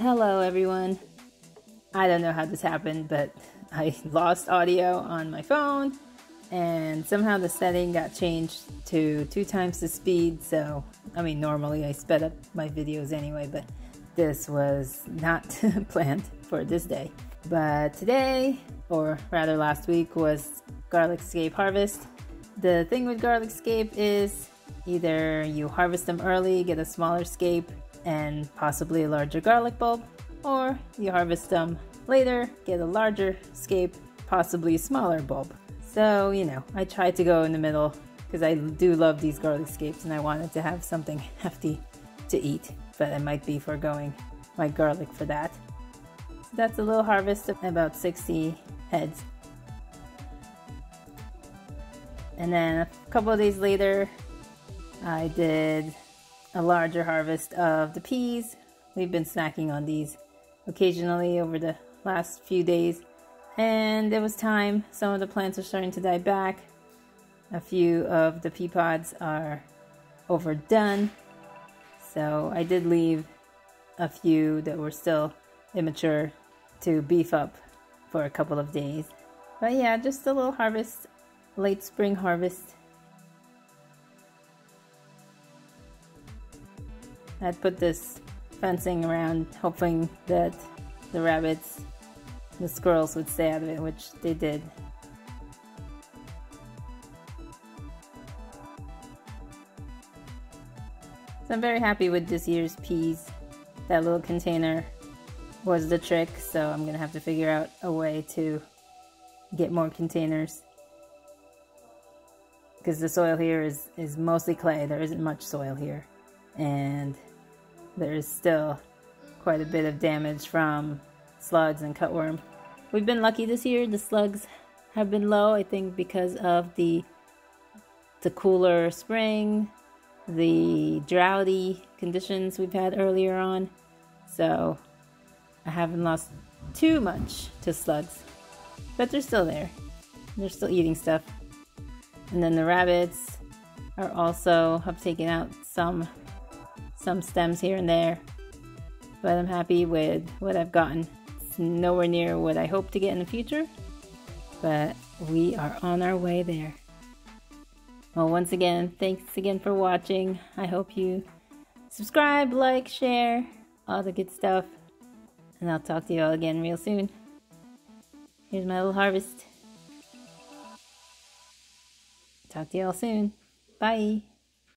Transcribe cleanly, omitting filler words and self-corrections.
Hello everyone. I don't know how this happened, but I lost audio on my phone and somehow the setting got changed to 2 times the speed. So, I mean, normally I sped up my videos anyway, but this was not planned for this day. But today, or rather last week, was Garlicscape harvest. The thing with Garlicscape is either you harvest them early, get a smaller scape, and possibly a larger garlic bulb, or you harvest them later, get a larger scape, possibly a smaller bulb. So, you know, I tried to go in the middle because I do love these garlic scapes and I wanted to have something hefty to eat, but I might be foregoing my garlic for that. So that's a little harvest of about 60 heads. And then a couple of days later, I did a larger harvest of the peas. We've been snacking on these occasionally over the last few days, and it was time. Some of the plants are starting to die back. A few of the pea pods are overdone, so I did leave a few that were still immature to beef up for a couple of days. But yeah, just a little harvest, late spring harvest. I'd put this fencing around, hoping that the rabbits, the squirrels would stay out of it, which they did. So I'm very happy with this year's peas. That little container was the trick, so I'm gonna have to figure out a way to get more containers, because the soil here is mostly clay. There isn't much soil here, and there is still quite a bit of damage from slugs and cutworm. We've been lucky this year. The slugs have been low, I think, because of the cooler spring, the droughty conditions we've had earlier on. So I haven't lost too much to slugs, but they're still there. They're still eating stuff. And then the rabbits are also have taken out some stems here and there, but I'm happy with what I've gotten. It's nowhere near what I hope to get in the future, but we are on our way there. Well, once again, thanks again for watching. I hope you subscribe, like, share, all the good stuff, and I'll talk to you all again real soon. Here's my little harvest. Talk to you all soon. Bye.